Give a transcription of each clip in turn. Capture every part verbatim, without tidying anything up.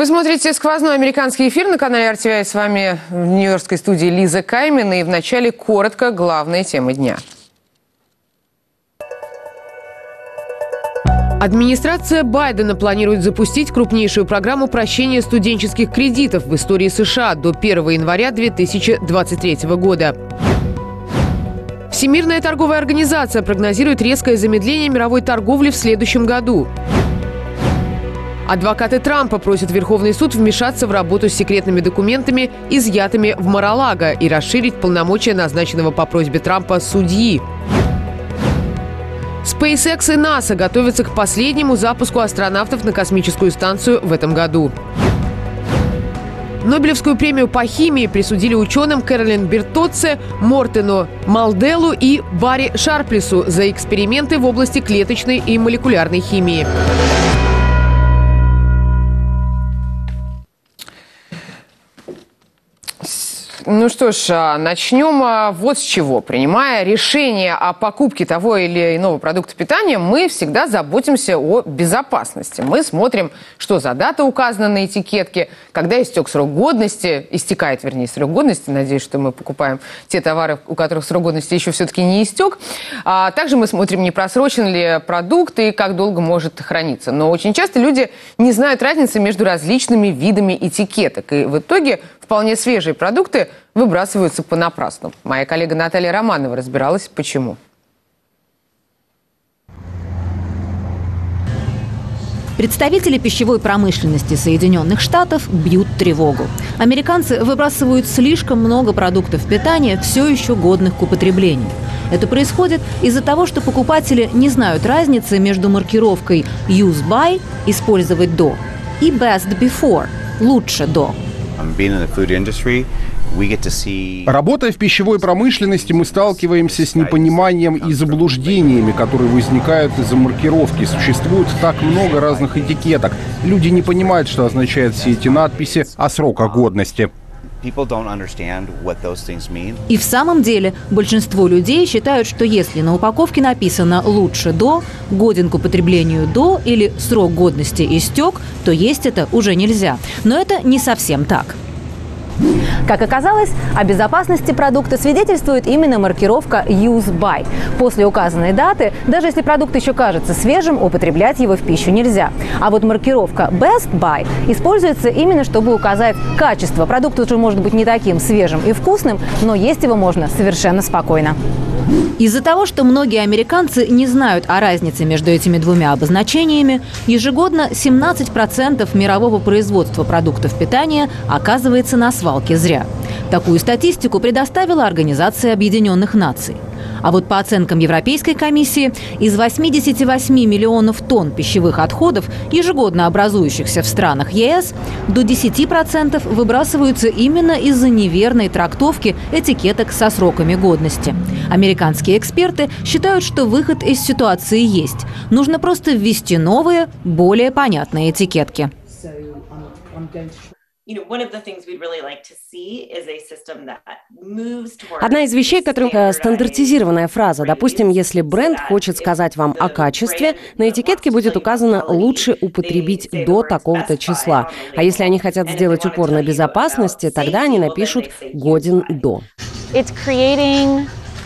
Вы смотрите «Сквозной» американский эфир на канале эр ти ви ай. С вами в нью-йоркской студии Лиза Каймин. И вначале коротко главные темы дня. Администрация Байдена планирует запустить крупнейшую программу прощения студенческих кредитов в истории США до первого января две тысячи двадцать третьего года. Всемирная торговая организация прогнозирует резкое замедление мировой торговли в следующем году. Адвокаты Трампа просят Верховный суд вмешаться в работу с секретными документами, изъятыми в Маралаго, и расширить полномочия назначенного по просьбе Трампа судьи. SpaceX и NASA готовятся к последнему запуску астронавтов на космическую станцию в этом году. Нобелевскую премию по химии присудили ученым Кэролин Бертотце, Мортену Малделу и Барри Шарплесу за эксперименты в области клеточной и молекулярной химии. Ну что ж, начнем вот с чего. Принимая решение о покупке того или иного продукта питания, мы всегда заботимся о безопасности. Мы смотрим, что за дата указана на этикетке, когда истек срок годности, истекает, вернее, срок годности. Надеюсь, что мы покупаем те товары, у которых срок годности еще все-таки не истек. А также мы смотрим, не просрочен ли продукт и как долго может храниться. Но очень часто люди не знают разницы между различными видами этикеток. И в итоге вполне свежие продукты выбрасываются понапрасну. Моя коллега Наталья Романова разбиралась, почему. Представители пищевой промышленности Соединенных Штатов бьют тревогу. Американцы выбрасывают слишком много продуктов питания, все еще годных к употреблению. Это происходит из-за того, что покупатели не знают разницы между маркировкой «use by» – «использовать до» и «best before» – «лучше до». Работая в пищевой промышленности, мы сталкиваемся с непониманием и заблуждениями, которые возникают из-за маркировки. Существует так много разных этикеток. Люди не понимают, что означают все эти надписи о сроках годности. И в самом деле большинство людей считают, что если на упаковке написано «лучше до», «годен к употреблению до» или «срок годности истек», то есть это уже нельзя. Но это не совсем так. Как оказалось, о безопасности продукта свидетельствует именно маркировка «Use by». После указанной даты, даже если продукт еще кажется свежим, употреблять его в пищу нельзя. А вот маркировка «Best by» используется именно, чтобы указать качество. Продукт уже может быть не таким свежим и вкусным, но есть его можно совершенно спокойно. Из-за того, что многие американцы не знают о разнице между этими двумя обозначениями, ежегодно семнадцать процентов мирового производства продуктов питания оказывается на свалке зря. Такую статистику предоставила Организация Объединенных Наций. А вот по оценкам Европейской комиссии, из восьмидесяти восьми миллионов тонн пищевых отходов, ежегодно образующихся в странах ЕС, до десяти процентов выбрасываются именно из-за неверной трактовки этикеток со сроками годности. Американские эксперты считают, что выход из ситуации есть. Нужно просто ввести новые, более понятные этикетки. Одна из вещей, которая стандартизированная фраза. Допустим, если бренд хочет сказать вам о качестве, на этикетке будет указано «лучше употребить до такого-то числа». А если они хотят сделать упор на безопасности, тогда они напишут «годен до».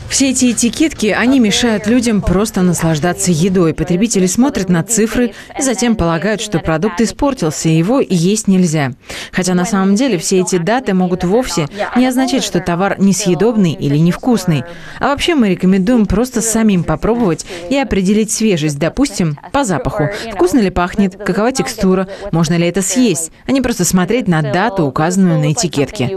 Все эти этикетки, они мешают людям просто наслаждаться едой. Потребители смотрят на цифры и затем полагают, что продукт испортился, и его есть нельзя. Хотя на самом деле все эти даты могут вовсе не означать, что товар несъедобный или невкусный. А вообще мы рекомендуем просто самим попробовать и определить свежесть, допустим, по запаху. Вкусно ли пахнет, какова текстура, можно ли это съесть, а не просто смотреть на дату, указанную на этикетке.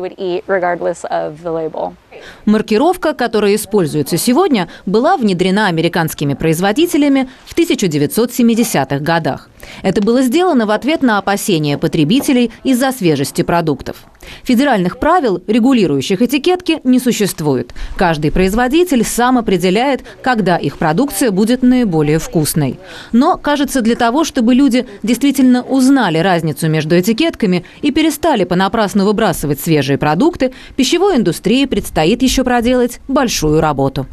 Маркировка, которая используется сегодня, была внедрена американскими производителями в тысяча девятьсот семидесятых годах. Это было сделано в ответ на опасения потребителей из-за свежести продуктов. Федеральных правил, регулирующих этикетки, не существует. Каждый производитель сам определяет, когда их продукция будет наиболее вкусной. Но, кажется, для того, чтобы люди действительно узнали разницу между этикетками и перестали понапрасну выбрасывать свежие продукты, пищевой индустрии предстоит еще проделать большую работу.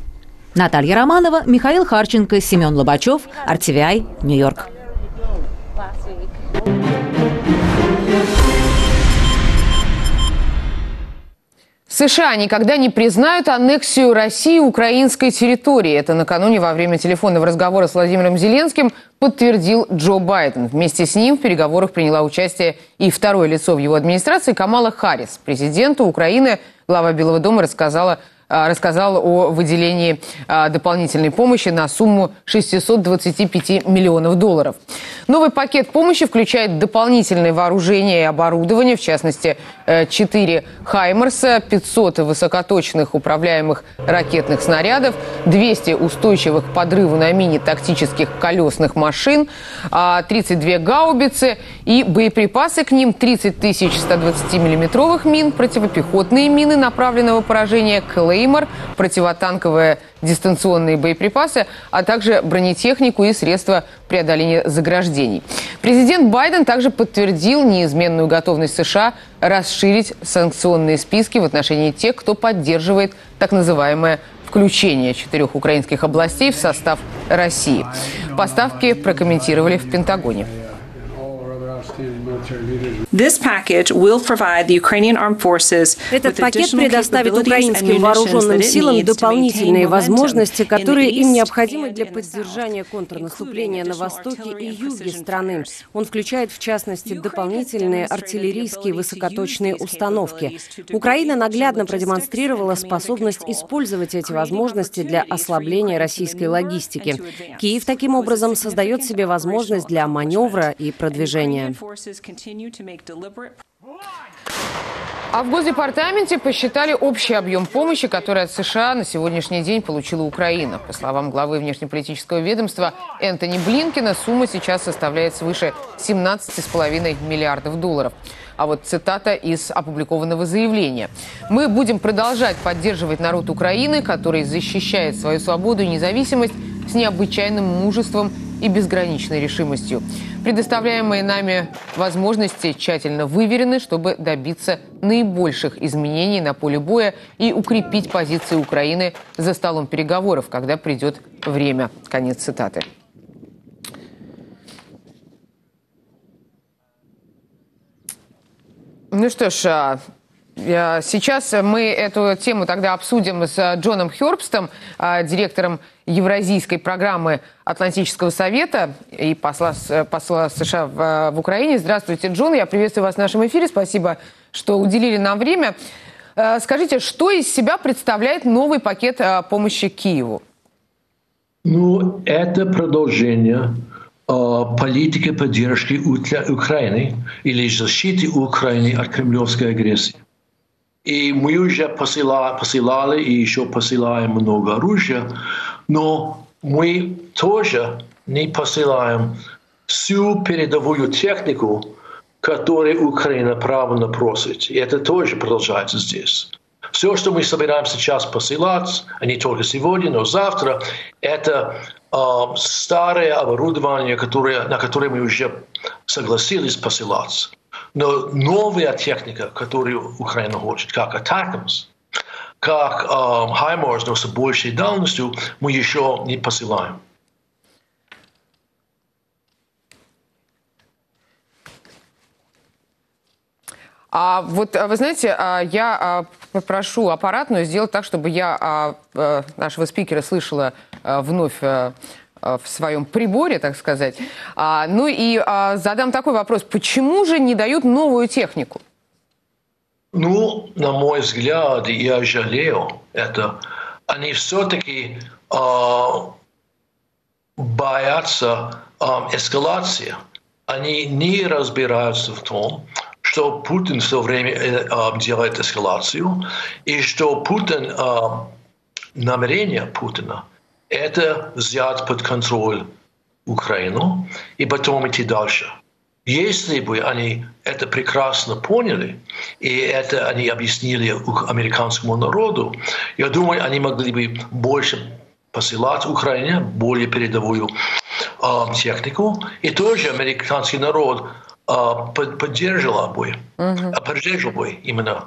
Наталья Романова, Михаил Харченко, Семен Лобачев, эр ти ви ай, Нью-Йорк. США никогда не признают аннексию России украинской территории. Это накануне во время телефонного разговора с Владимиром Зеленским подтвердил Джо Байден. Вместе с ним в переговорах приняла участие и второе лицо в его администрации Камала Харрис. Президенту Украины глава Белого дома рассказала, рассказал о выделении дополнительной помощи на сумму шестьсот двадцать пять миллионов долларов. Новый пакет помощи включает дополнительное вооружение и оборудование, в частности, четыре «Хаймерса», пятьсот высокоточных управляемых ракетных снарядов, двести устойчивых к подрыву на мине тактических колесных машин, тридцать две гаубицы и боеприпасы к ним, тридцать тысяч сто двадцатимиллиметровых мин, противопехотные мины направленного поражения, КЛ, противотанковые дистанционные боеприпасы, а также бронетехнику и средства преодоления заграждений. Президент Байден также подтвердил неизменную готовность США расширить санкционные списки в отношении тех, кто поддерживает так называемое включение четырех украинских областей в состав России. Поставки прокомментировали в Пентагоне. Этот пакет предоставит украинским вооруженным силам дополнительные возможности, которые им необходимы для поддержания контрнаступления на востоке и юге страны. Он включает, в частности, дополнительные артиллерийские высокоточные установки. Украина наглядно продемонстрировала способность использовать эти возможности для ослабления российской логистики. Киев таким образом создает себе возможность для маневра и продвижения. А в Госдепартаменте посчитали общий объем помощи, который от США на сегодняшний день получила Украина. По словам главы внешнеполитического ведомства Энтони Блинкена, сумма сейчас составляет свыше семнадцати с половиной миллиардов долларов. А вот цитата из опубликованного заявления. «Мы будем продолжать поддерживать народ Украины, который защищает свою свободу и независимость с необычайным мужеством и безграничной решимостью. Предоставляемые нами возможности тщательно выверены, чтобы добиться наибольших изменений на поле боя и укрепить позиции Украины за столом переговоров, когда придет время». Конец цитаты. Ну что ж, сейчас мы эту тему тогда обсудим с Джоном Хербстом, директором евразийской программы Атлантического совета и посла, посла США в, в Украине. Здравствуйте, Джон. Я приветствую вас в нашем эфире. Спасибо, что уделили нам время. Скажите, что из себя представляет новый пакет помощи Киеву? Ну, это продолжение политики поддержки Украины или защиты Украины от кремлевской агрессии. И мы уже посылали, посылали и еще посылаем много оружия, но мы тоже не посылаем всю передовую технику, которую Украина правильно просит. И это тоже продолжается здесь. Все, что мы собираем сейчас посылать, а не только сегодня, но завтра, это э, старое оборудование, которое, на которое мы уже согласились посылать. Но новая техника, которую Украина хочет, как атакамс, как хаймарс, но с большей дальностью, мы еще не посылаем. А вот, вы знаете, я попрошу аппаратную сделать так, чтобы я нашего спикера слышала вновь в своем приборе, так сказать. А, ну и а, задам такой вопрос. Почему же не дают новую технику? Ну, на мой взгляд, я жалею это. Они все-таки а, боятся а, эскалации. Они не разбираются в том, что Путин все время а, делает эскалацию, и что Путин, а, намерение Путина это взять под контроль Украину и потом идти дальше. Если бы они это прекрасно поняли, и это они объяснили американскому народу, я думаю, они могли бы больше посылать Украине более передовую э, технику, и тоже американский народ э, поддержал бы, mm-hmm. поддержал бы именно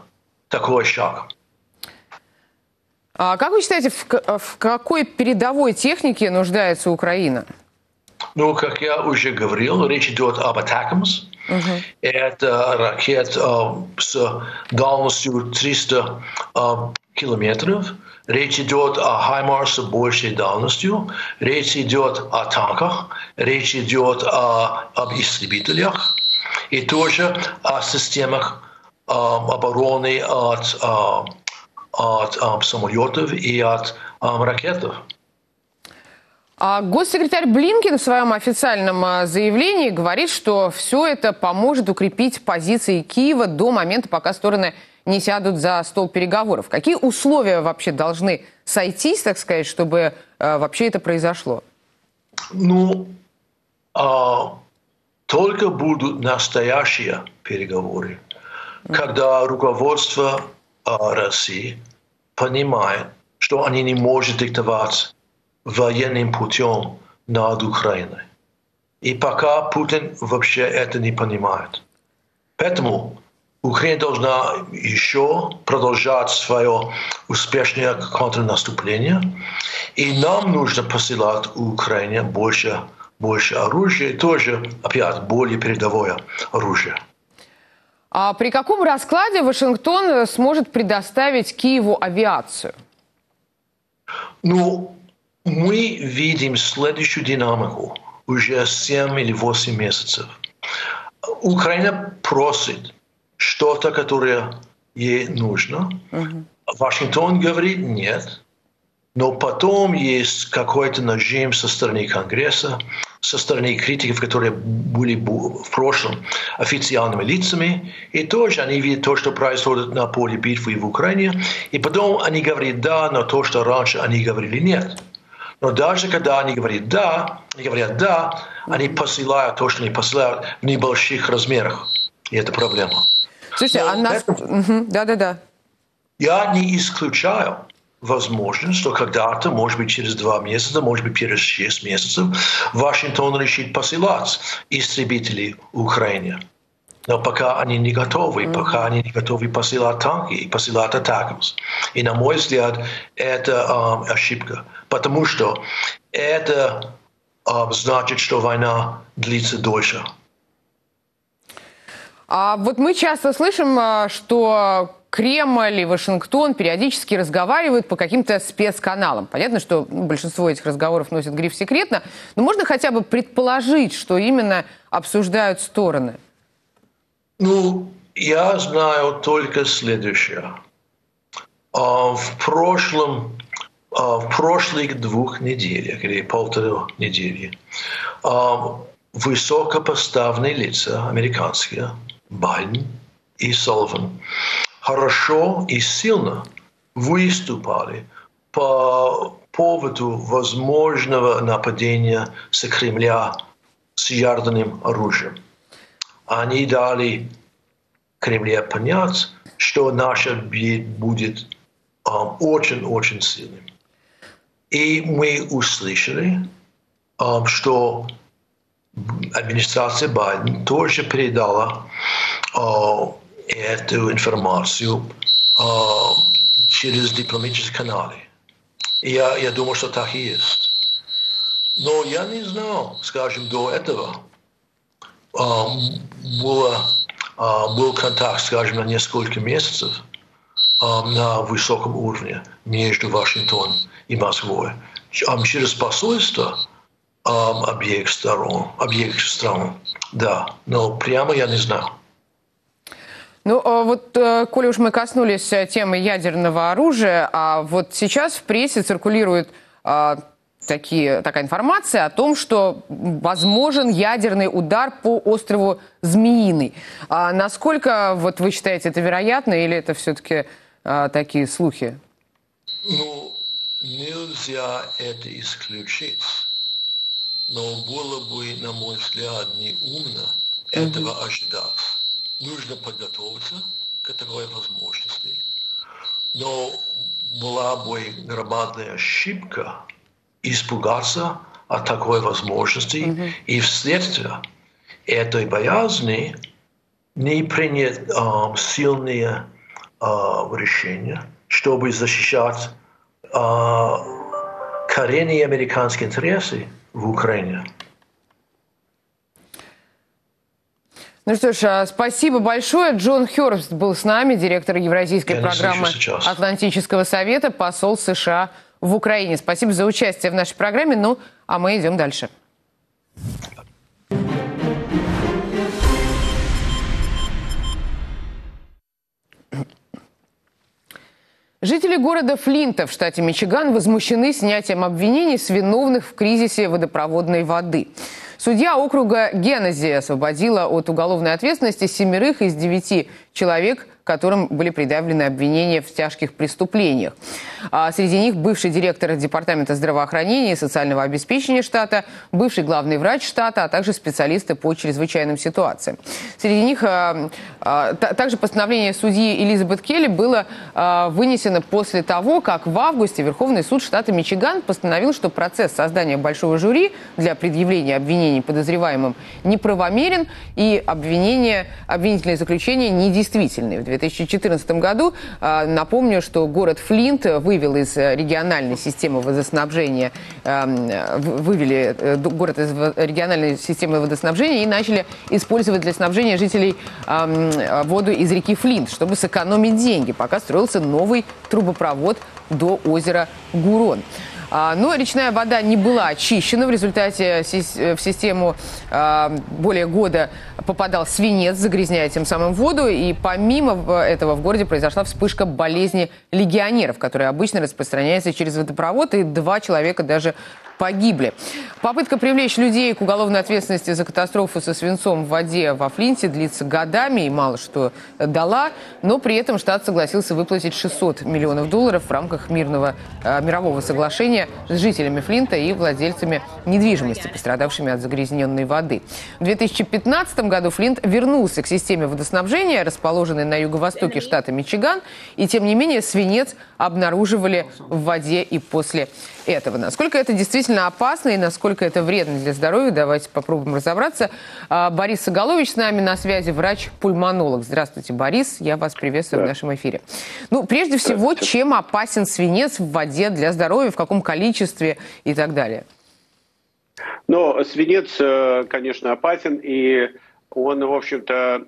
такой шаг. А как вы считаете, в, в какой передовой технике нуждается Украина? Ну, как я уже говорил, речь идет об атакамс. Uh-huh. Это ракет uh, с дальностью триста uh, километров. Речь идет о «Хаймарс» с большей дальностью. Речь идет о танках. Речь идет о, об истребителях. И тоже о системах uh, обороны от, uh, от um, самолетов и от um, ракет. А госсекретарь Блинкен в своем официальном заявлении говорит, что все это поможет укрепить позиции Киева до момента, пока стороны не сядут за стол переговоров. Какие условия вообще должны сойтись, так сказать, чтобы э, вообще это произошло? Ну, а, только будут настоящие переговоры, mm-hmm. когда руководство а, России понимает, что они не могут диктовать военным путем над Украиной. И пока Путин вообще это не понимает. Поэтому Украина должна еще продолжать свое успешное контрнаступление. И нам нужно посылать Украине больше, больше оружия, и тоже, опять, более передовое оружие. А при каком раскладе Вашингтон сможет предоставить Киеву авиацию? Ну, мы видим следующую динамику уже семь или восемь месяцев. Украина просит что-то, которое ей нужно. Uh-huh. Вашингтон говорит нет. Но потом есть какой-то нажим со стороны Конгресса, со стороны критиков, которые были в прошлом официальными лицами. И тоже они видят то, что происходит на поле битвы в Украине. И потом они говорят да, но то, что раньше они говорили нет. Но даже когда они говорят «да», они говорят «да», они посылают то, что они посылают в небольших размерах. И это проблема. Слушайте, а нас... Да-да-да. Я не исключаю возможность, что когда-то, может быть, через два месяца, может быть, через шесть месяцев, Вашингтон решит посылать истребителей Украине. Но пока они не готовы, mm-hmm. пока они не готовы посылать танки и посылать атакамс. И, на мой взгляд, это э, ошибка. Потому что это э, значит, что война длится дольше. А вот мы часто слышим, что Кремль и Вашингтон периодически разговаривают по каким-то спецканалам. Понятно, что большинство этих разговоров носит гриф «секретно», но можно хотя бы предположить, что именно обсуждают стороны? Ну, я знаю только следующее. В прошлом, в прошлых двух неделях или полторы недели высокопоставленные лица американские, Байден и Салливан, хорошо и сильно выступали по поводу возможного нападения с Кремля с ядерным оружием. Они дали Кремлю понять, что наша битва будет очень-очень um, сильным. И мы услышали, um, что администрация Байдена тоже передала uh, эту информацию uh, через дипломатические каналы. И я, я думаю, что так и есть. Но я не знал, скажем, до этого. Um, было, uh, был контакт, скажем, на несколько месяцев um, на высоком уровне между Вашингтоном и Москвой. Um, через посольство um, обеих сторон, обеих стран, да. Но прямо я не знаю. Ну, вот, коли уж мы коснулись темы ядерного оружия, а вот сейчас в прессе циркулирует... Такие, такая информация о том, что возможен ядерный удар по острову Змеиный. А насколько вот вы считаете это вероятно, или это все-таки а, такие слухи? Ну, нельзя это исключить. Но было бы, на мой взгляд, неумно mm-hmm. этого ожидать. Нужно подготовиться к такой возможности. Но была бы громадная ошибка испугаться от такой возможности, mm-hmm. и вследствие этой боязни не принять э, сильные э, решения, чтобы защищать э, коренные американские интересы в Украине. Ну что ж, спасибо большое. Джон Хербст был с нами, директор евразийской Я программы Атлантического совета, посол США в Украине. Спасибо за участие в нашей программе. Ну, а мы идем дальше. Жители города Флинта в штате Мичиган возмущены снятием обвинений с виновных в кризисе водопроводной воды. Судья округа Генези освободила от уголовной ответственности семерых из девяти человек, которым были предъявлены обвинения в тяжких преступлениях. А среди них бывший директор Департамента здравоохранения и социального обеспечения штата, бывший главный врач штата, а также специалисты по чрезвычайным ситуациям. Среди них а, а, также постановление судьи Элизабет Келли было а, вынесено после того, как в августе Верховный суд штата Мичиган постановил, что процесс создания большого жюри для предъявления обвинений подозреваемым неправомерен и обвинения, обвинительные заключения недействительны. В две тысячи четырнадцатом году, напомню, что город Флинт вывел из региональной системы водоснабжения, вывели город из региональной системы водоснабжения и начали использовать для снабжения жителей воду из реки Флинт, чтобы сэкономить деньги, пока строился новый трубопровод до озера Гурон. Но речная вода не была очищена. В результате в систему более года попадал свинец, загрязняя тем самым воду. И помимо этого в городе произошла вспышка болезни легионеров, которая обычно распространяется через водопровод, и два человека даже погибли. Попытка привлечь людей к уголовной ответственности за катастрофу со свинцом в воде во Флинте длится годами и мало что дала, но при этом штат согласился выплатить шестьсот миллионов долларов в рамках мирного, э, мирового соглашения с жителями Флинта и владельцами недвижимости, пострадавшими от загрязненной воды. В две тысячи пятнадцатом году Флинт вернулся к системе водоснабжения, расположенной на юго-востоке штата Мичиган, и тем не менее свинец обнаруживали в воде и после этого. Насколько это действительно опасно и насколько это вредно для здоровья, давайте попробуем разобраться. Борис Соголович с нами на связи, врач-пульмонолог. Здравствуйте, Борис, я вас приветствую в нашем эфире. Ну, прежде всего, чем опасен свинец в воде для здоровья, в каком количестве и так далее? Ну, свинец, конечно, опасен, и он, в общем-то,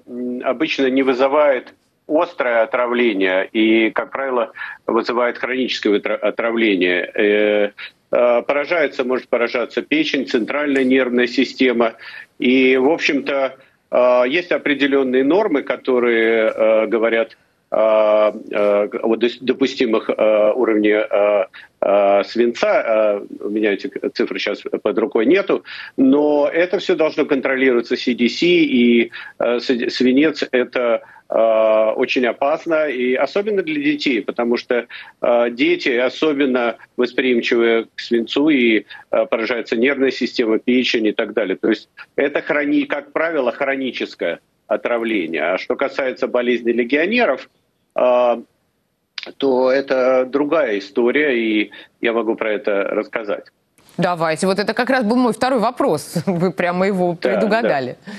обычно не вызывает острое отравление и, как правило, вызывает хроническое отравление. Поражается, может поражаться печень, центральная нервная система. И, в общем-то, есть определенные нормы, которые говорят о допустимых уровне свинца. У меня эти цифры сейчас под рукой нету. Но это все должно контролироваться си ди си, и свинец – это очень опасно, и особенно для детей, потому что дети особенно восприимчивы к свинцу, и поражается нервная система, печень и так далее. То есть это, как правило, хроническое отравление. А что касается болезни легионеров, то это другая история, и я могу про это рассказать. Давайте. Вот это как раз был мой второй вопрос. Вы прямо его предугадали. Да, да.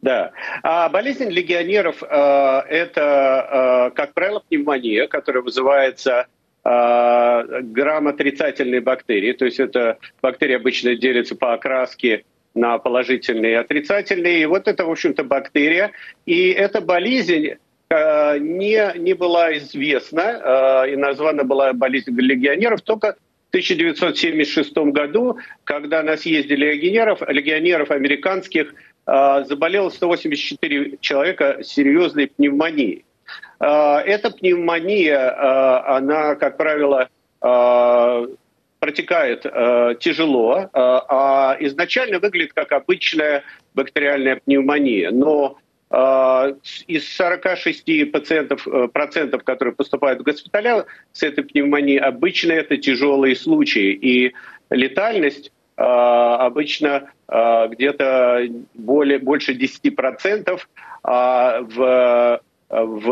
Да. А болезнь легионеров э, – это, э, как правило, пневмония, которая вызывается э, грамотрицательной бактерией. То есть это бактерии обычно делятся по окраске на положительные и отрицательные. И вот это, в общем-то, бактерия. И эта болезнь э, не, не была известна э, и названа была болезнь легионеров только в тысяча девятьсот семьдесят шестом году, когда на съезде легионеров, легионеров американских, заболело сто восемьдесят четыре человека серьезной пневмонией. Эта пневмония, она, как правило, протекает тяжело, а изначально выглядит как обычная бактериальная пневмония. Но из сорока шести процентов пациентов, процентов, которые поступают в госпиталя с этой пневмонией, обычно это тяжелые случаи. И летальность обычно где-то более, больше десяти процентов, а в, в,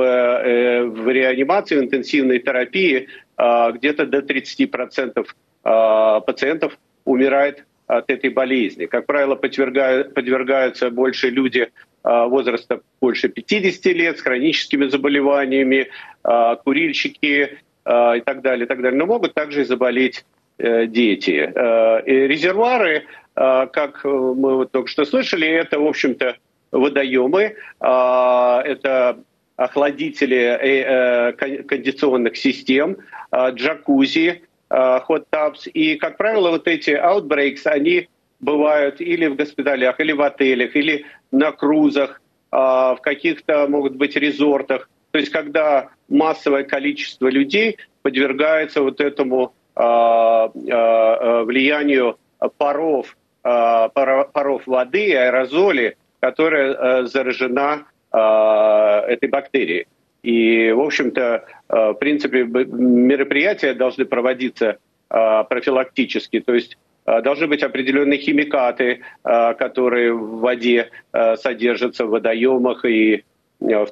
в реанимации, в интенсивной терапии где-то до тридцати процентов пациентов умирает от этой болезни. Как правило, подвергаются больше люди возраста больше пятидесяти лет, с хроническими заболеваниями, курильщики и так далее, и так далее. Но могут также и заболеть дети. И резервуары, как мы вот только что слышали, это, в общем-то, водоемы, это охладители кондиционных систем, джакузи, хот-табс. И, как правило, вот эти outbreaks, они бывают или в госпиталях, или в отелях, или на крузах, в каких-то, могут быть, резортах. То есть когда массовое количество людей подвергается вот этому влиянию паров, паров воды и аэрозоли, которая заражена этой бактерией. И, в общем-то, в принципе, мероприятия должны проводиться профилактически. То есть должны быть определенные химикаты, которые в воде содержатся, в водоемах и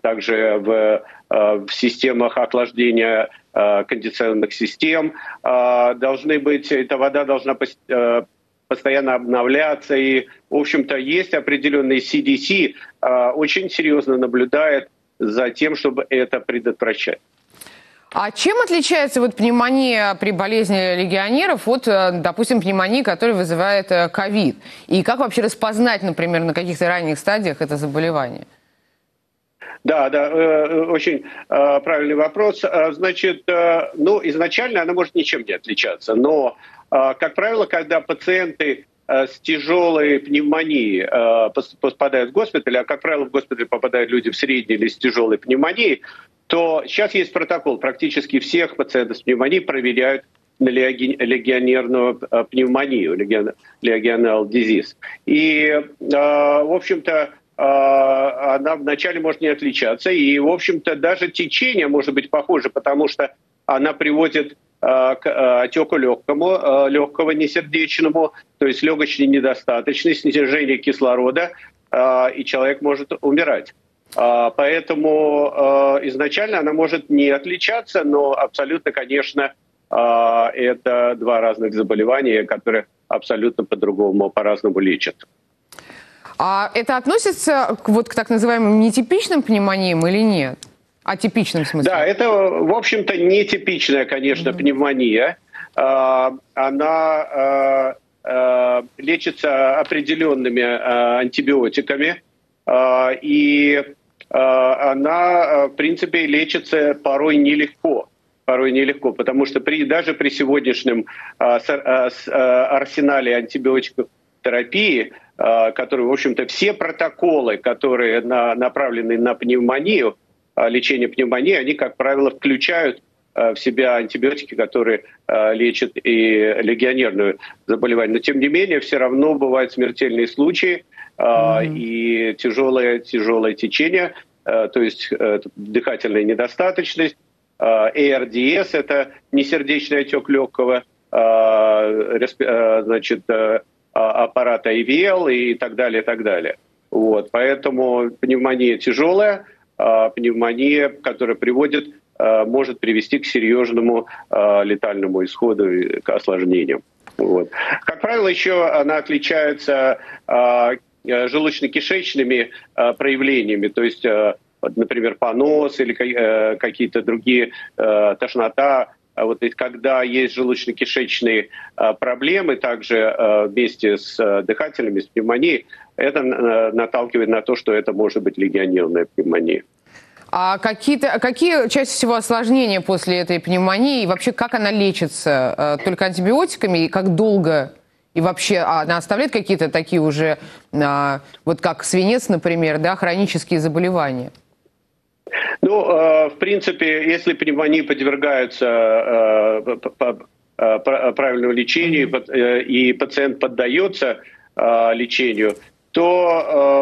также в, в системах охлаждения кондиционных систем. Должны быть, эта вода должна постоянно обновляться. И, в общем-то, есть определенные си ди си, очень серьезно наблюдает за тем, чтобы это предотвращать. А чем отличается вот пневмония при болезни легионеров от, допустим, пневмонии, которая вызывает ковид? И как вообще распознать, например, на каких-то ранних стадиях это заболевание? Да, да, очень правильный вопрос. Значит, ну, изначально она может ничем не отличаться, но, как правило, когда пациенты с тяжелой пневмонией попадают в госпиталь, а, как правило, в госпиталь попадают люди в средней или с тяжелой пневмонией, то сейчас есть протокол. Практически всех пациентов с пневмонией проверяют на легионерную пневмонию, легионал дизиз. И, в общем-то, она вначале может не отличаться. И, в общем-то, даже течение может быть похоже, потому что она приводит к отеку легкому, легкого несердечному, то есть легочной недостаточности, снижение кислорода, и человек может умирать. Поэтому изначально она может не отличаться, но абсолютно, конечно, это два разных заболевания, которые абсолютно по-другому, по-разному лечат. А это относится к, вот, к так называемым нетипичным пневмониям или нет? Атипичным смысле? Да, это, в общем-то, нетипичная, конечно, mm-hmm. пневмония. Она лечится определенными антибиотиками. И она, в принципе, лечится порой нелегко. Порой нелегко, потому что при, даже при сегодняшнем арсенале антибиотиков терапии, которые, в общем-то, все протоколы, которые на, направлены на пневмонию, лечение пневмонии, они, как правило, включают в себя антибиотики, которые лечат и легионерную заболевание. Но, тем не менее, все равно бывают смертельные случаи mm-hmm. и тяжелое, тяжелое течение, то есть дыхательная недостаточность, эй ар ди эс – это несердечный отек легкого, значит, аппарата ай ви эл и так далее, и так далее. Вот. Поэтому пневмония тяжелая, пневмония, которая приводит, может привести к серьезному летальному исходу и к осложнениям. Вот. Как правило, еще она отличается желудочно-кишечными проявлениями, то есть, например, понос или какие-то другие тошнота. Вот когда есть желудочно-кишечные проблемы, также вместе с дыхательными, с пневмонией, это наталкивает на то, что это может быть легионерная пневмония. А какие-то, какие чаще всего осложнения после этой пневмонии? И вообще, как она лечится? Только антибиотиками? И как долго? И вообще, она оставляет какие-то такие уже, вот как свинец, например, да, хронические заболевания? Ну, в принципе, если пневмонии подвергаются правильному лечению и пациент поддается лечению, то,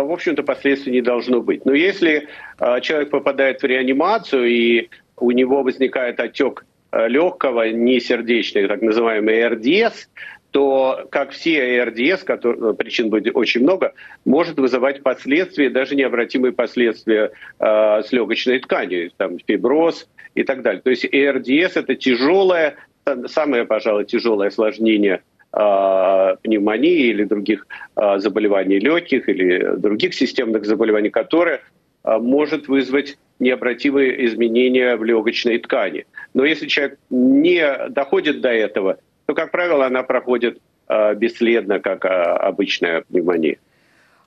в общем-то, последствий не должно быть. Но если человек попадает в реанимацию и у него возникает отек легкого, несердечный, так называемый эй ар ди эс, то, как все эй ар ди эс, которые, причин будет очень много, может вызывать последствия, даже необратимые последствия э, с легочной тканью, там, фиброз и так далее. То есть эй ар ди эс – это тяжелое, самое, пожалуй, тяжелое осложнение э, пневмонии или других э, заболеваний легких или других системных заболеваний, которые э, может вызвать необратимые изменения в легочной ткани. Но если человек не доходит до этого, то, как правило, она проходит э, бесследно, как э, обычная пневмония.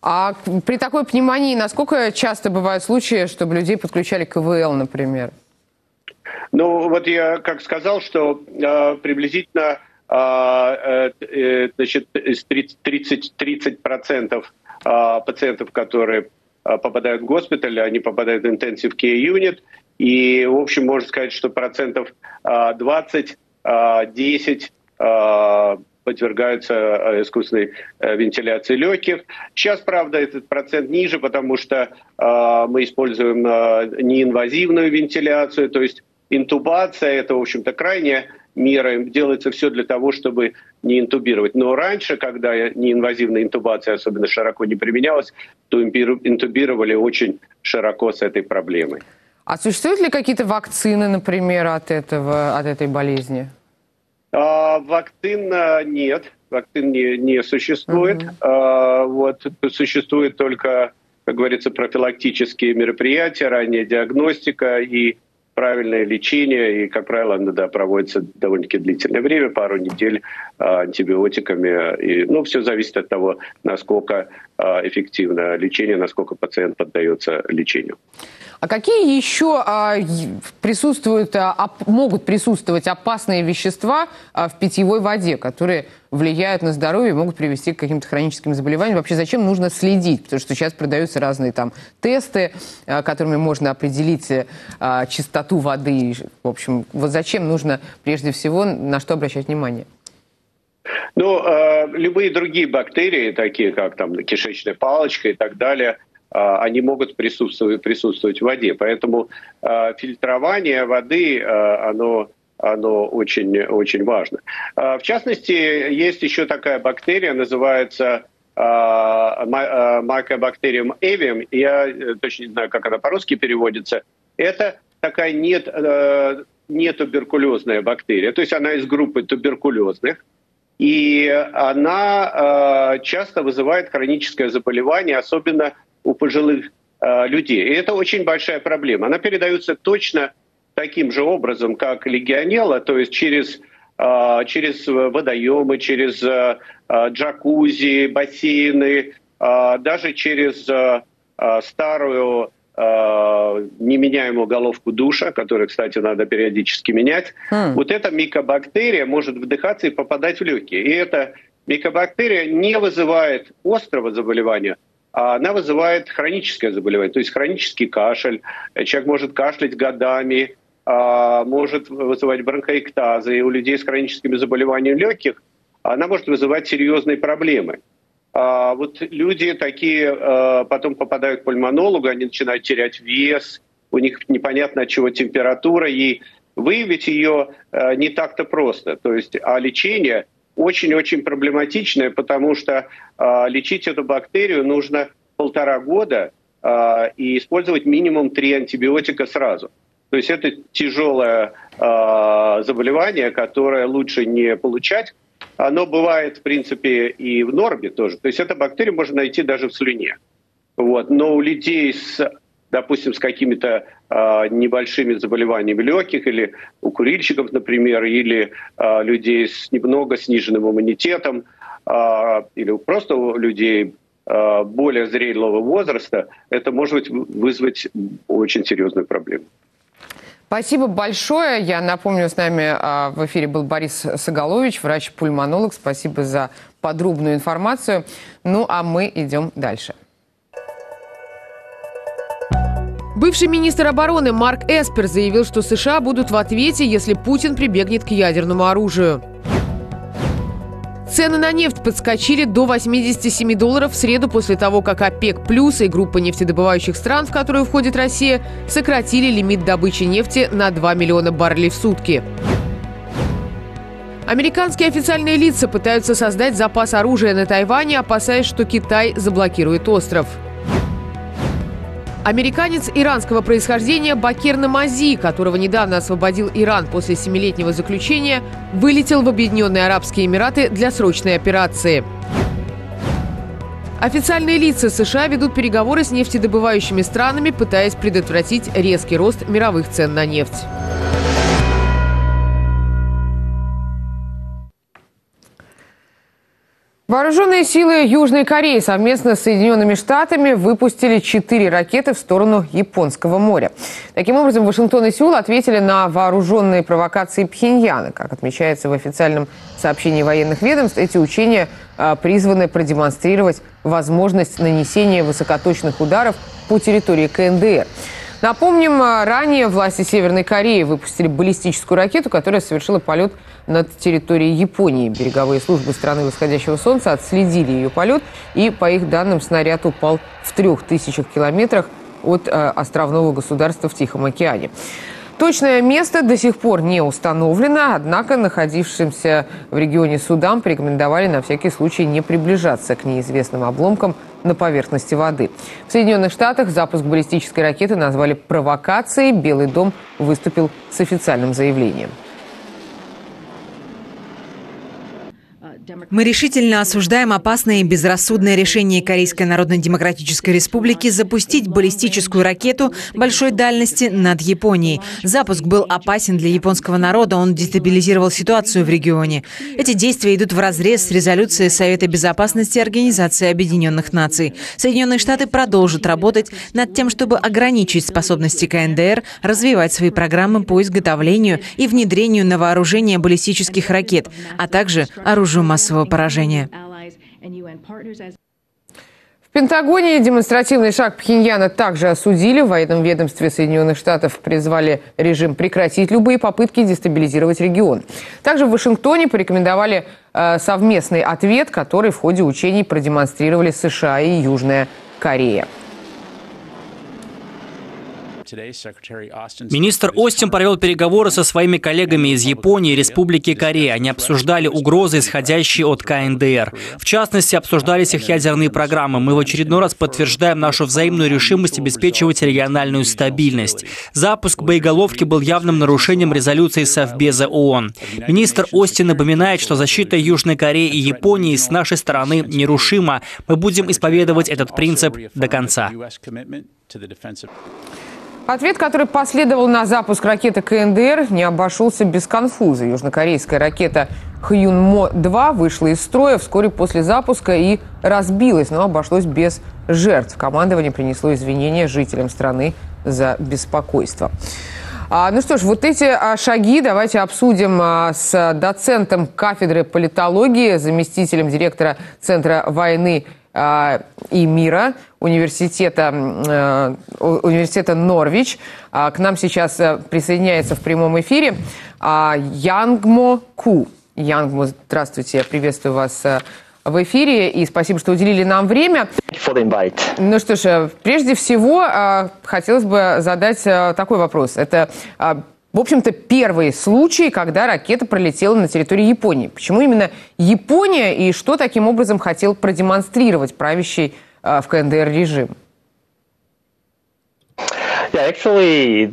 А при такой пневмонии насколько часто бывают случаи, чтобы людей подключали к КВЛ, например? Ну, вот я как сказал, что э, приблизительно э, э, значит, тридцать процентов э, пациентов, которые попадают в госпиталь, они попадают в Intensive Care Unit. И, в общем, можно сказать, что процентов двадцать-десять подвергаются искусственной вентиляции легких. Сейчас, правда, этот процент ниже, потому что мы используем неинвазивную вентиляцию, то есть интубация – это, в общем-то, крайняя мера. Делается все для того, чтобы не интубировать. Но раньше, когда неинвазивная интубация особенно широко не применялась, то интубировали очень широко с этой проблемой. А существуют ли какие-то вакцины, например, от этого, от этой болезни? А, вакцин нет, вакцин не, не существует. Uh-huh. а, вот, существует только, как говорится, профилактические мероприятия, ранняя диагностика и правильное лечение. И, как правило, оно да, проводится довольно-таки длительное время, пару недель а, антибиотиками. И, ну, все зависит от того, насколько а, эффективно лечение, насколько пациент поддается лечению. А какие еще а, присутствуют, а, могут присутствовать опасные вещества а, в питьевой воде, которые влияют на здоровье и могут привести к каким-то хроническим заболеваниям? Вообще зачем нужно следить? Потому что сейчас продаются разные там тесты, а, которыми можно определить а, чистоту воды. В общем, вот зачем нужно прежде всего на что обращать внимание? Ну, а, любые другие бактерии, такие как там кишечная палочка и так далее, они могут присутствовать, присутствовать в воде. Поэтому э, фильтрование воды, э, оно, оно очень, очень важно. Э, в частности, есть еще такая бактерия, называется э, Mycobacterium avium. Я точно не знаю, как она по-русски переводится. Это такая нет, э, нетуберкулезная бактерия. То есть она из группы туберкулезных. И она э, часто вызывает хроническое заболевание, особенно у пожилых э, людей. И это очень большая проблема. Она передается точно таким же образом, как легионелла, то есть через, э, через водоемы, через э, джакузи, бассейны, э, даже через э, старую э, неменяемую головку душа, которую, кстати, надо периодически менять. Mm. Вот эта микобактерия может вдыхаться и попадать в легкие. И эта микобактерия не вызывает острого заболевания, она вызывает хроническое заболевание, то есть хронический кашель. Человек может кашлять годами, может вызывать бронхоэктазы. И у людей с хроническими заболеваниями легких она может вызывать серьезные проблемы. Вот люди такие потом попадают к пульмонологу, они начинают терять вес, у них непонятно от чего температура, и выявить ее не так-то просто. То есть, а лечение очень-очень проблематичная, потому что э, лечить эту бактерию нужно полтора года э, и использовать минимум три антибиотика сразу. То есть это тяжелое э, заболевание, которое лучше не получать. Оно бывает, в принципе, и в норме тоже. То есть эту бактерию можно найти даже в слюне. Вот. Но у людей с, допустим, с какими-то э, небольшими заболеваниями легких, или у курильщиков, например, или э, людей с немного сниженным иммунитетом, э, или просто у людей э, более зрелого возраста, это может вызвать очень серьезную проблему. Спасибо большое. Я напомню, с нами э, в эфире был Борис Соголович, врач-пульмонолог. Спасибо за подробную информацию. Ну, а мы идем дальше. Бывший министр обороны Марк Эспер заявил, что США будут в ответе, если Путин прибегнет к ядерному оружию. Цены на нефть подскочили до восьмидесяти семи долларов в среду после того, как ОПЕК плюс и группа нефтедобывающих стран, в которую входит Россия, сократили лимит добычи нефти на два миллиона баррелей в сутки. Американские официальные лица пытаются создать запас оружия на Тайване, опасаясь, что Китай заблокирует остров. Американец иранского происхождения Бакир Намази, которого недавно освободил Иран после семилетнего заключения, вылетел в Объединенные Арабские Эмираты для срочной операции. Официальные лица США ведут переговоры с нефтедобывающими странами, пытаясь предотвратить резкий рост мировых цен на нефть. Вооруженные силы Южной Кореи совместно с Соединенными Штатами выпустили четыре ракеты в сторону Японского моря. Таким образом, Вашингтон и Сеул ответили на вооруженные провокации Пхеньяна. Как отмечается в официальном сообщении военных ведомств, эти учения призваны продемонстрировать возможность нанесения высокоточных ударов по территории КНДР. Напомним, ранее власти Северной Кореи выпустили баллистическую ракету, которая совершила полет над территорией Японии. Береговые службы страны восходящего солнца отследили ее полет, и, по их данным, снаряд упал в трех тысячах километрах от островного государства в Тихом океане. Точное место до сих пор не установлено, однако находившимся в регионе судам порекомендовали на всякий случай не приближаться к неизвестным обломкам на поверхности воды. В Соединенных Штатах запуск баллистической ракеты назвали провокацией. Белый дом выступил с официальным заявлением. Мы решительно осуждаем опасное и безрассудное решение Корейской Народно-Демократической Республики запустить баллистическую ракету большой дальности над Японией. Запуск был опасен для японского народа, он дестабилизировал ситуацию в регионе. Эти действия идут вразрез с резолюцией Совета Безопасности Организации Объединенных Наций. Соединенные Штаты продолжат работать над тем, чтобы ограничить способности КНДР развивать свои программы по изготовлению и внедрению на вооружение баллистических ракет, а также оружию массового поражения. В Пентагоне демонстративный шаг Пхеньяна также осудили. В военном ведомстве Соединенных Штатов призвали режим прекратить любые попытки дестабилизировать регион. Также в Вашингтоне порекомендовали э, совместный ответ, который в ходе учений продемонстрировали США и Южная Корея. Министр Остин провел переговоры со своими коллегами из Японии и Республики Корея. Они обсуждали угрозы, исходящие от КНДР. В частности, обсуждались их ядерные программы. Мы в очередной раз подтверждаем нашу взаимную решимость обеспечивать региональную стабильность. Запуск боеголовки был явным нарушением резолюции Совбеза ООН. Министр Остин напоминает, что защита Южной Кореи и Японии с нашей стороны нерушима. Мы будем исповедовать этот принцип до конца. Ответ, который последовал на запуск ракеты КНДР, не обошелся без конфуза. Южнокорейская ракета «Хюнмо-два» вышла из строя вскоре после запуска и разбилась, но обошлось без жертв. Командование принесло извинения жителям страны за беспокойство. А, ну что ж, вот эти а, шаги давайте обсудим а, с доцентом кафедры политологии, заместителем директора Центра войны и мира университета, университета Норвич. К нам сейчас присоединяется в прямом эфире Янгмо Ку. Янгмо, здравствуйте, приветствую вас в эфире и спасибо, что уделили нам время. Ну что ж, прежде всего хотелось бы задать такой вопрос. Это, в общем-то, первый случай, когда ракета пролетела на территории Японии. Почему именно Япония и что таким образом хотел продемонстрировать правящий э, в КНДР режим? На самом деле,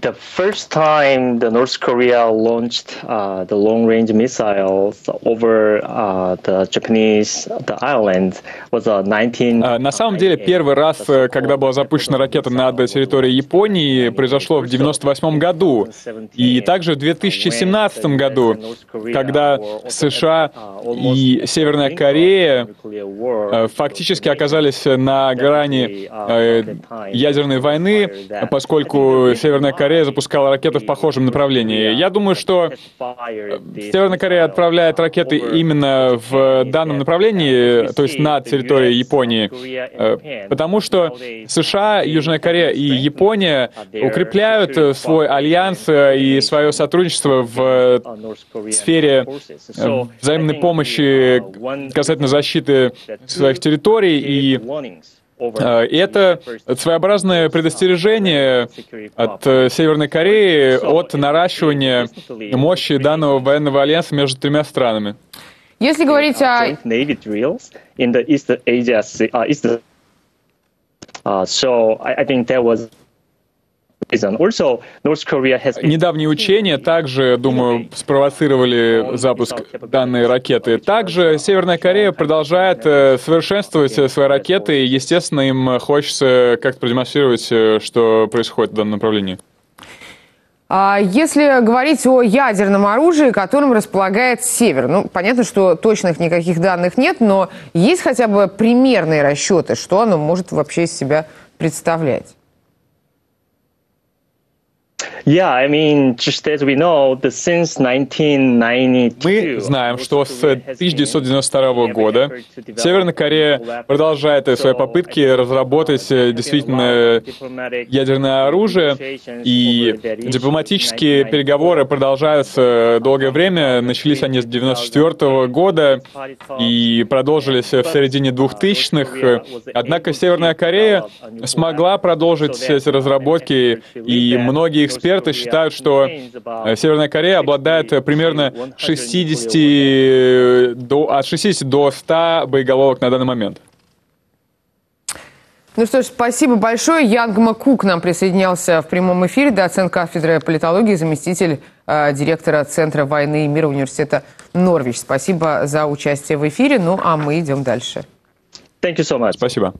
первый раз, когда была запущена ракета над территорией Японии, произошло в девяносто восьмом году. И также в две тысячи семнадцатом году, когда США и Северная Корея фактически оказались на грани ядерной войны, поскольку Северная Корея запускала ракеты в похожем направлении. Я думаю, что Северная Корея отправляет ракеты именно в данном направлении, то есть над территорией Японии, потому что США, Южная Корея и Япония укрепляют свой альянс и свое сотрудничество в сфере взаимной помощи касательно защиты своих территорий и И это своеобразное предостережение от Северной Кореи от наращивания мощи данного военного альянса между тремя странами. Если говорить о... Недавние учения также, думаю, спровоцировали запуск данной ракеты. Также Северная Корея продолжает совершенствовать свои ракеты, и, естественно, им хочется как-то продемонстрировать, что происходит в данном направлении. Если говорить о ядерном оружии, которым располагает Север, ну, понятно, что точных никаких данных нет, но есть хотя бы примерные расчеты, что оно может вообще из себя представлять? Мы знаем, что с тысяча девятьсот девяносто второго года Северная Корея продолжает свои попытки разработать действительно ядерное оружие, и дипломатические переговоры продолжаются долгое время. Начались они с тысяча девятьсот девяносто четвёртого года и продолжились в середине двухтысячных. Однако Северная Корея смогла продолжить эти разработки, и многие эксперты считают, что Северная Корея обладает примерно шестьдесят до, от шестидесяти до ста боеголовок на данный момент. Ну что ж, спасибо большое. Янг Маку к нам присоединялся в прямом эфире, доцент кафедры политологии, заместитель э, директора Центра войны и мира университета Норвич. Спасибо за участие в эфире. Ну а мы идем дальше. Thank you so much. Спасибо.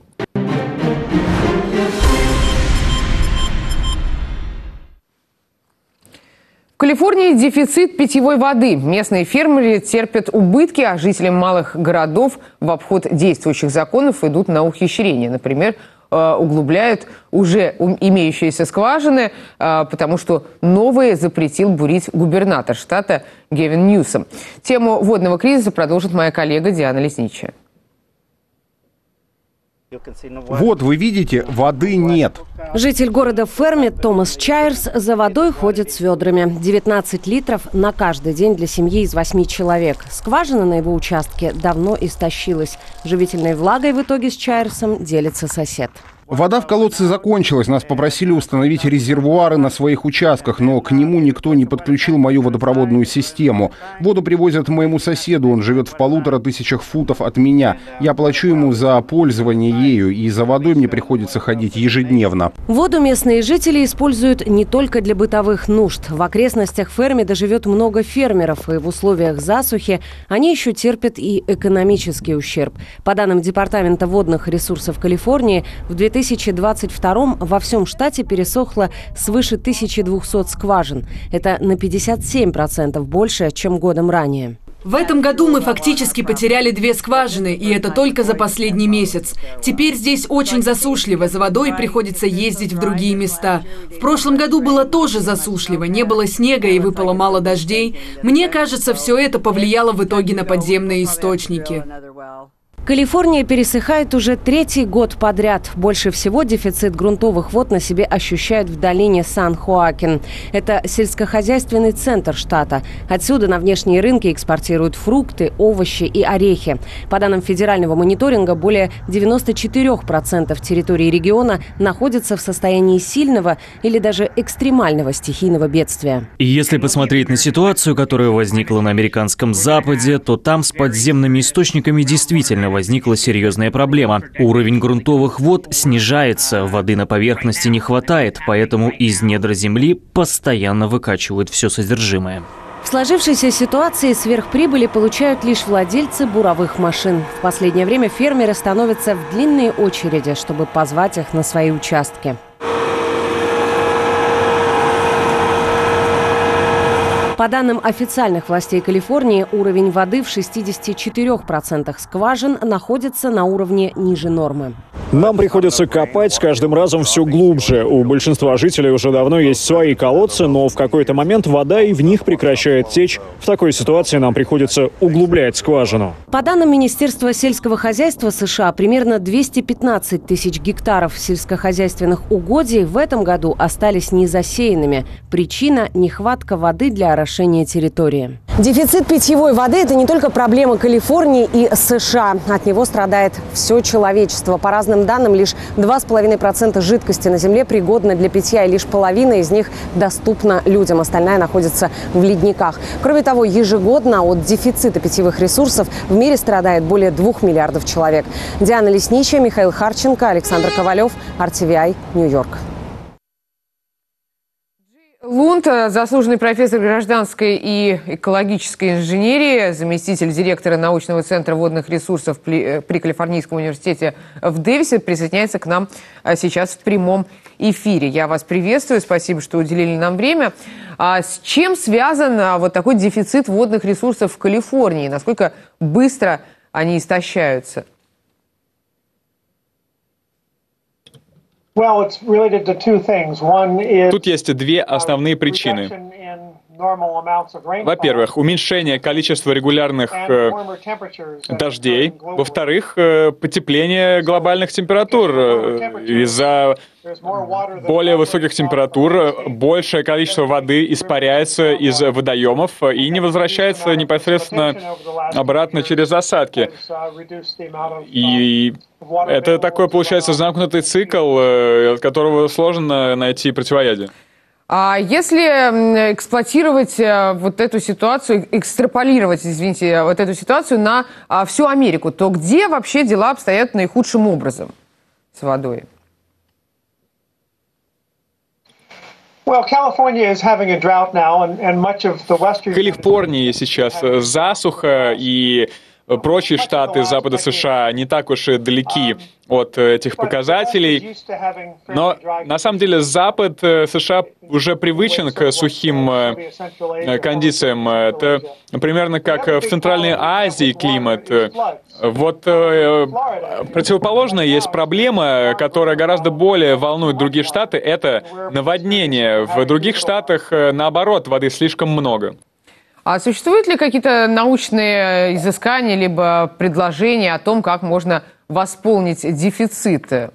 В Калифорнии дефицит питьевой воды. Местные фермеры терпят убытки, а жители малых городов в обход действующих законов идут на ухищрения. Например, углубляют уже имеющиеся скважины, потому что новые запретил бурить губернатор штата Гевин Ньюсом. Тему водного кризиса продолжит моя коллега Диана Лесничая. Вот, вы видите, воды нет. Житель города Фермит Томас Чайерс за водой ходит с ведрами. девятнадцать литров на каждый день для семьи из восьми человек. Скважина на его участке давно истощилась. Живительной влагой в итоге с Чайерсом делится сосед. Вода в колодце закончилась. Нас попросили установить резервуары на своих участках, но к нему никто не подключил мою водопроводную систему. Воду привозят моему соседу. Он живет в полутора тысячах футов от меня. Я плачу ему за пользование ею, и за водой мне приходится ходить ежедневно. Воду местные жители используют не только для бытовых нужд. В окрестностях Фермида живет много фермеров, и в условиях засухи они еще терпят и экономический ущерб. По данным Департамента водных ресурсов Калифорнии, в две тысячи двадцать втором во всем штате пересохло свыше тысячи двухсот скважин. Это на пятьдесят семь процентов больше, чем годом ранее. В этом году мы фактически потеряли две скважины, и это только за последний месяц. Теперь здесь очень засушливо, за водой приходится ездить в другие места. В прошлом году было тоже засушливо, не было снега и выпало мало дождей. Мне кажется, все это повлияло в итоге на подземные источники. Калифорния пересыхает уже третий год подряд. Больше всего дефицит грунтовых вод на себе ощущают в долине Сан-Хоакин. Это сельскохозяйственный центр штата. Отсюда на внешние рынки экспортируют фрукты, овощи и орехи. По данным федерального мониторинга, более девяноста четырёх процентов территории региона находятся в состоянии сильного или даже экстремального стихийного бедствия. И если посмотреть на ситуацию, которая возникла на американском Западе, то там с подземными источниками действительно возникла серьезная проблема. Уровень грунтовых вод снижается, воды на поверхности не хватает, поэтому из недр земли постоянно выкачивают все содержимое. В сложившейся ситуации сверхприбыли получают лишь владельцы буровых машин. В последнее время фермеры становятся в длинные очереди, чтобы позвать их на свои участки. По данным официальных властей Калифорнии, уровень воды в шестидесяти четырёх процентах скважин находится на уровне ниже нормы. Нам приходится копать с каждым разом все глубже. У большинства жителей уже давно есть свои колодцы, но в какой-то момент вода и в них прекращает течь. В такой ситуации нам приходится углублять скважину. По данным Министерства сельского хозяйства США, примерно двести пятнадцать тысяч гектаров сельскохозяйственных угодий в этом году остались незасеянными. Причина – нехватка воды для орошения территории. Дефицит питьевой воды – это не только проблема Калифорнии и США. От него страдает все человечество. По разным данным, лишь два с половиной процента жидкости на земле пригодна для питья, и лишь половина из них доступна людям. Остальная находится в ледниках. Кроме того, ежегодно от дефицита питьевых ресурсов в мире страдает более двух миллиардов человек. Диана Лесничая, Михаил Харченко, Александр Ковалев, эр ти ви ай, Нью-Йорк. Лунд, заслуженный профессор гражданской и экологической инженерии, заместитель директора научного центра водных ресурсов при Калифорнийском университете в Дэвисе, присоединяется к нам сейчас в прямом эфире. Я вас приветствую, спасибо, что уделили нам время. А с чем связан а, вот такой дефицит водных ресурсов в Калифорнии? Насколько быстро они истощаются? Тут есть две основные причины. Во-первых, уменьшение количества регулярных э, дождей. Во-вторых, э, потепление глобальных температур. Из-за более высоких температур большее количество воды испаряется из водоемов и не возвращается непосредственно обратно через осадки. И это такой, получается, замкнутый цикл, от которого сложно найти противоядие. А если эксплуатировать вот эту ситуацию, экстраполировать, извините, вот эту ситуацию на всю Америку, то где вообще дела обстоят наихудшим образом с водой? В Калифорнии сейчас засуха, и прочие штаты Запада США не так уж и далеки от этих показателей. Но на самом деле Запад США уже привычен к сухим кондициям. Это примерно как в Центральной Азии климат. Вот противоположная есть проблема, которая гораздо более волнует другие штаты, это наводнение. В других штатах, наоборот, воды слишком много. А существуют ли какие-то научные изыскания либо предложения о том, как можно восполнить дефициты?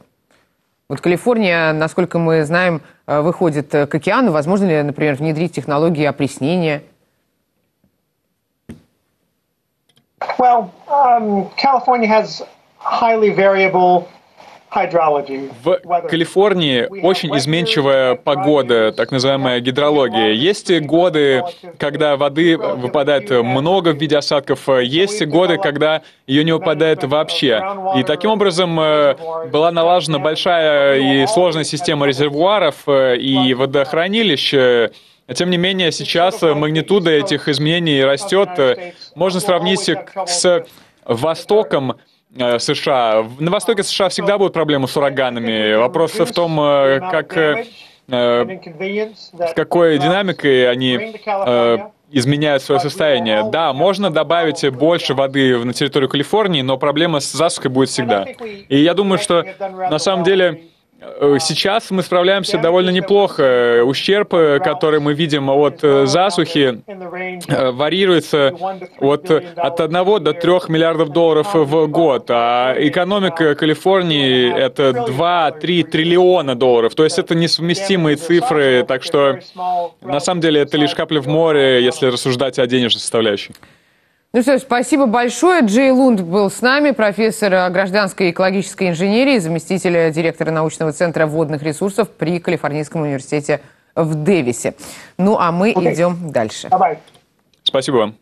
Вот Калифорния, насколько мы знаем, выходит к океану. Возможно ли, например, внедрить технологии опреснения? Well, um, California has highly variable... В Калифорнии очень изменчивая погода, так называемая гидрология. Есть годы, когда воды выпадает много в виде осадков, есть годы, когда ее не выпадает вообще. И таким образом была налажена большая и сложная система резервуаров и водохранилищ. Тем не менее, сейчас магнитуда этих изменений растет. Можно сравнить с Востоком США. На востоке США всегда будут проблемы с ураганами. Вопрос в том, как, с какой динамикой они изменяют свое состояние. Да, можно добавить больше воды на территорию Калифорнии, но проблема с засухой будет всегда. И я думаю, что на самом деле сейчас мы справляемся довольно неплохо. Ущерб, который мы видим от засухи, варьируется от, от одного до трёх миллиардов долларов в год. А экономика Калифорнии — это два-три триллиона долларов. То есть это несовместимые цифры, так что на самом деле это лишь капля в море, если рассуждать о денежной составляющей. Ну что ж, спасибо большое. Джей Лунд был с нами, профессор гражданской и экологической инженерии, заместитель директора научного центра водных ресурсов при Калифорнийском университете в Дэвисе. Ну а мы okay. идем дальше. Bye-bye. Спасибо вам.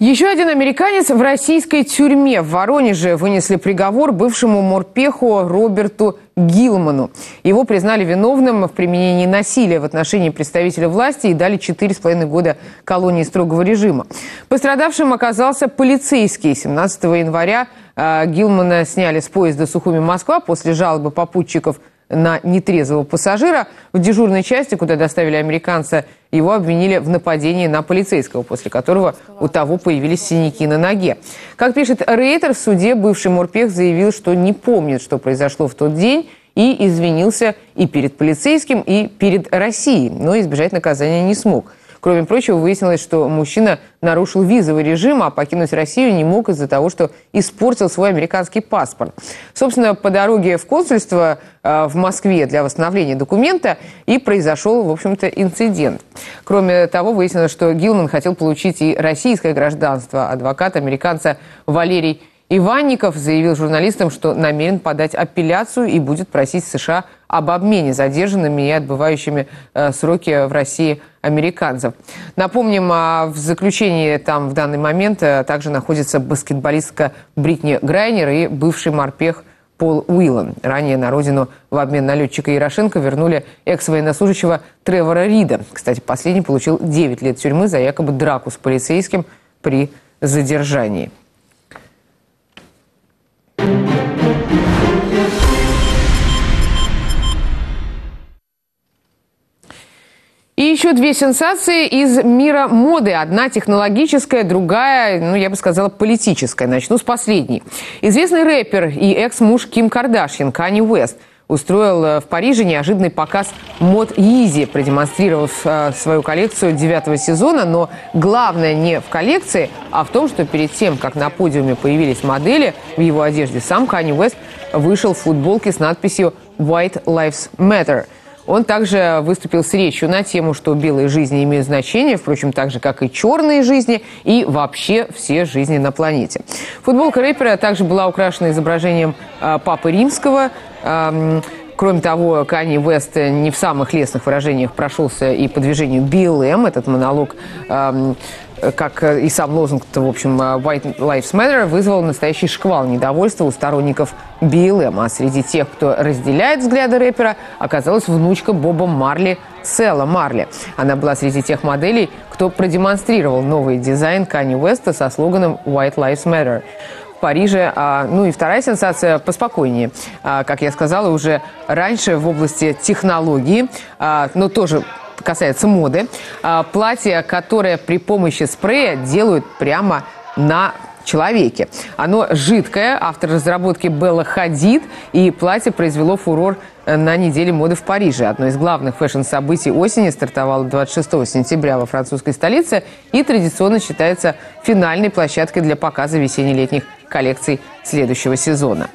Еще один американец в российской тюрьме. В Воронеже вынесли приговор бывшему морпеху Роберту Гилману. Его признали виновным в применении насилия в отношении представителя власти и дали четыре с половиной года колонии строгого режима. Пострадавшим оказался полицейский. семнадцатого января Гилмана сняли с поезда «Сухуми-Москва» после жалобы попутчиков на нетрезвого пассажира. В дежурной части, куда доставили американца, его обвинили в нападении на полицейского, после которого у того появились синяки на ноге. Как пишет Рейтер, в суде бывший морпех заявил, что не помнит, что произошло в тот день, и извинился и перед полицейским, и перед Россией, но избежать наказания не смог. Кроме прочего, выяснилось, что мужчина нарушил визовый режим, а покинуть Россию не мог из-за того, что испортил свой американский паспорт. Собственно, по дороге в консульство э, в Москве для восстановления документа и произошел, в общем-то, инцидент. Кроме того, выяснилось, что Гилман хотел получить и российское гражданство. Адвокат американца Валерий Иванников заявил журналистам, что намерен подать апелляцию и будет просить США об обмене задержанными и отбывающими э, сроки в России американцев. Напомним, в заключении там в данный момент также находится баскетболистка Бритни Грайнер и бывший морпех Пол Уиллан. Ранее на родину в обмен на летчика Ярошенко вернули экс-военнослужащего Тревора Рида. Кстати, последний получил девять лет тюрьмы за якобы драку с полицейским при задержании. две сенсации из мира моды. Одна технологическая, другая, ну, я бы сказала, политическая. Начну с последней. Известный рэпер и экс-муж Ким Кардашьян, Канье Уэст, устроил в Париже неожиданный показ мод Yeezy, продемонстрировав э, свою коллекцию девятого сезона. Но главное не в коллекции, а в том, что перед тем, как на подиуме появились модели в его одежде, сам Канье Уэст вышел в футболке с надписью «White Lives Matter». Он также выступил с речью на тему, что белые жизни имеют значение, впрочем, так же, как и черные жизни, и вообще все жизни на планете. Футболка рэпера также была украшена изображением э, Папы Римского. Эм, кроме того, Канье Уэст не в самых лестных выражениях прошелся и по движению би эл эм. Этот монолог, эм, как и сам лозунг-то, в общем, «White Lives Matter», вызвал настоящий шквал недовольства у сторонников би эл эм. А среди тех, кто разделяет взгляды рэпера, оказалась внучка Боба Марли, Села Марли. Она была среди тех моделей, кто продемонстрировал новый дизайн Канье Уэста со слоганом «White Lives Matter». В Париже. Ну и вторая сенсация поспокойнее. Как я сказала, уже раньше в области технологии, но тоже касается моды, платье, которое при помощи спрея делают прямо на человеке. Оно жидкое, автор разработки Белла Хадид, и платье произвело фурор на неделе моды в Париже. Одно из главных фэшн-событий осени стартовало двадцать шестого сентября во французской столице и традиционно считается финальной площадкой для показа весенне-летних коллекций следующего сезона.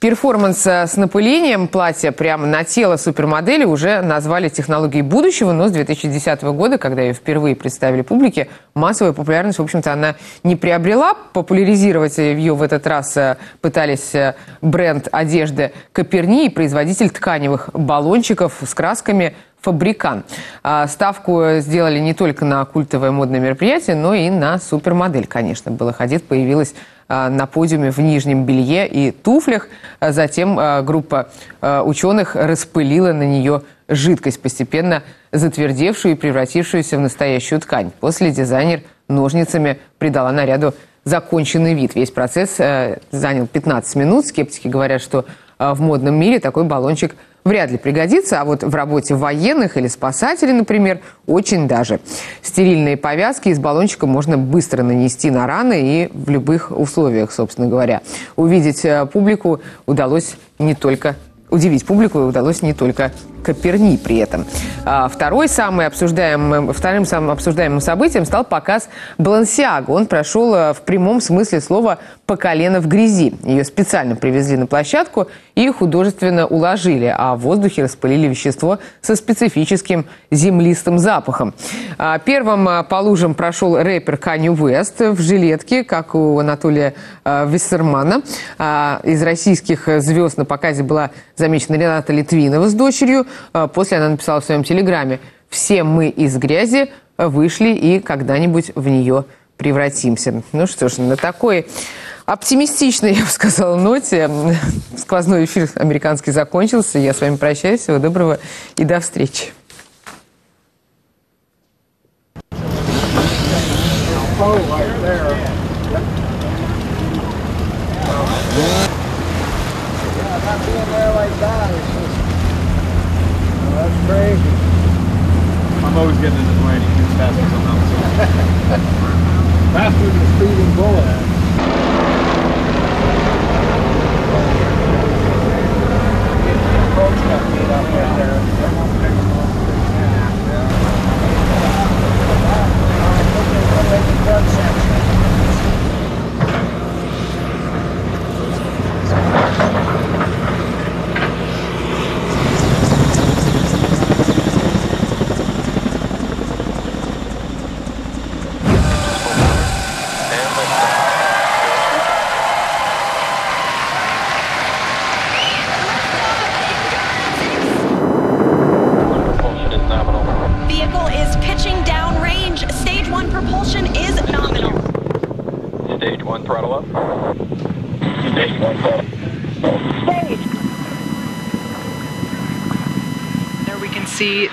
Перформанс с напылением платья прямо на тело супермодели уже назвали технологией будущего, но с две тысячи десятого года, когда ее впервые представили публике, массовую популярность, в общем-то, она не приобрела. Популяризировать ее в этот раз пытались бренд одежды Коперни и производитель тканевых баллончиков с красками «Фабрикан». Ставку сделали не только на культовое модное мероприятие, но и на супермодель, конечно. Белла Хадид появилась на подиуме в нижнем белье и туфлях. Затем группа ученых распылила на нее жидкость, постепенно затвердевшую и превратившуюся в настоящую ткань. После дизайнер ножницами придала наряду законченный вид. Весь процесс занял пятнадцать минут. Скептики говорят, что в модном мире такой баллончик вряд ли пригодится, а вот в работе военных или спасателей, например, очень даже. Стерильные повязки из баллончика можно быстро нанести на раны и в любых условиях, собственно говоря. Увидеть публику удалось не только... Удивить публику удалось не только Коперни при этом. Второй самый обсуждаемым, вторым самым обсуждаемым событием стал показ «Балансиаго». Он прошел в прямом смысле слова по колено в грязи. Ее специально привезли на площадку и художественно уложили, а в воздухе распылили вещество со специфическим землистым запахом. Первым по лужам прошел рэпер Канье Уэст в жилетке, как у Анатолия Виссермана. Из российских звезд на показе была замечена Рената Литвинова с дочерью. После она написала в своем телеграме: «Все мы из грязи вышли и когда-нибудь в нее превратимся». Ну что ж, на такой оптимистичной, я бы сказала, ноте сквозной эфир американский закончился. Я с вами прощаюсь. Всего доброго и до встречи. That's crazy. I'm always getting in his way and he shoots faster than I'm doing. Faster than a speeding bullet.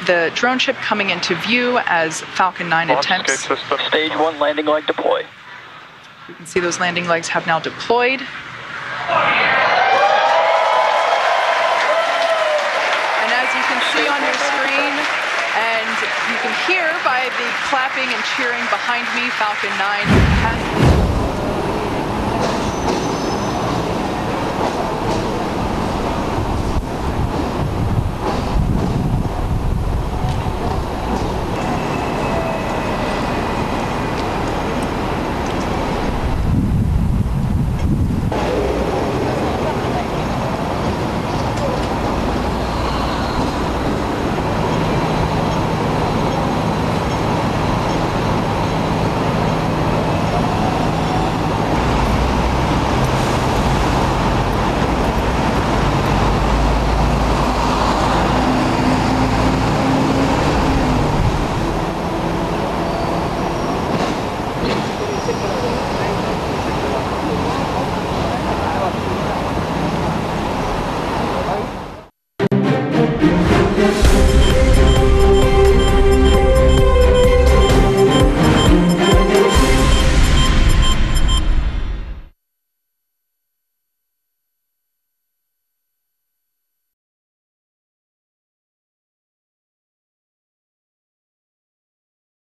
The drone ship coming into view as Falcon nine attempts. Stage one landing leg deploy. You can see those landing legs have now deployed. And as you can see on your screen, You can hear by the clapping and cheering behind me, Falcon nine has...